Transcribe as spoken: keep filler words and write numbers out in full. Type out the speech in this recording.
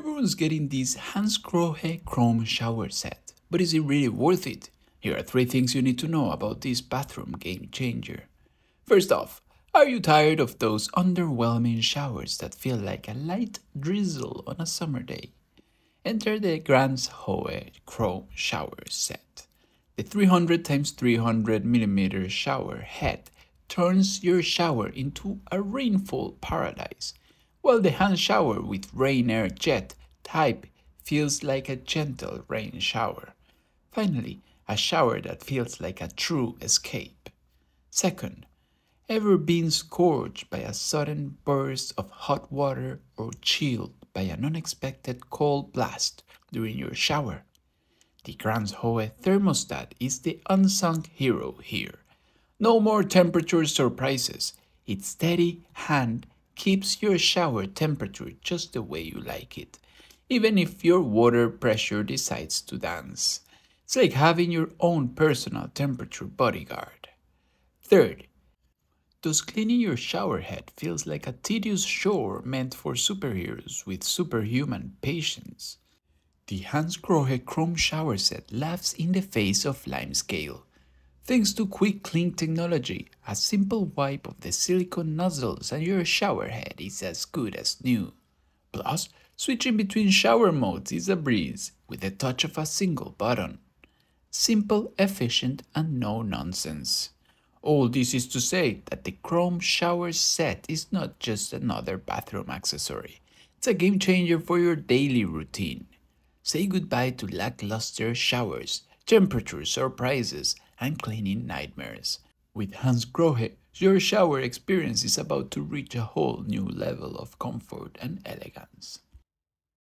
everyone's getting this Hansgrohe chrome shower set. But is it really worth it? Here are three things you need to know about this bathroom game changer. First off, are you tired of those underwhelming showers that feel like a light drizzle on a summer day? Enter the Hansgrohe chrome shower set. The three hundred by three hundred millimeter shower head turns your shower into a rainfall paradise, while the hand shower with rain air jet type feels like a gentle rain shower. Finally, a shower that feels like a true escape. Second, ever been scorched by a sudden burst of hot water or chilled by an unexpected cold blast during your shower? The Hansgrohe thermostat is the unsung hero here. No more temperature surprises. Its steady hand keeps your shower temperature just the way you like it, even if your water pressure decides to dance. It's like having your own personal temperature bodyguard. Third, does cleaning your shower head feels like a tedious chore meant for superheroes with superhuman patience? The Hansgrohe chrome shower set laughs in the face of limescale. Thanks to quick clean technology, a simple wipe of the silicone nozzles and your shower head is as good as new. Plus, switching between shower modes is a breeze with the touch of a single button. Simple, efficient, and no nonsense. All this is to say that the chrome shower set is not just another bathroom accessory. It's a game changer for your daily routine. Say goodbye to lackluster showers, temperature surprises, and cleaning nightmares. With Hansgrohe, your shower experience is about to reach a whole new level of comfort and elegance.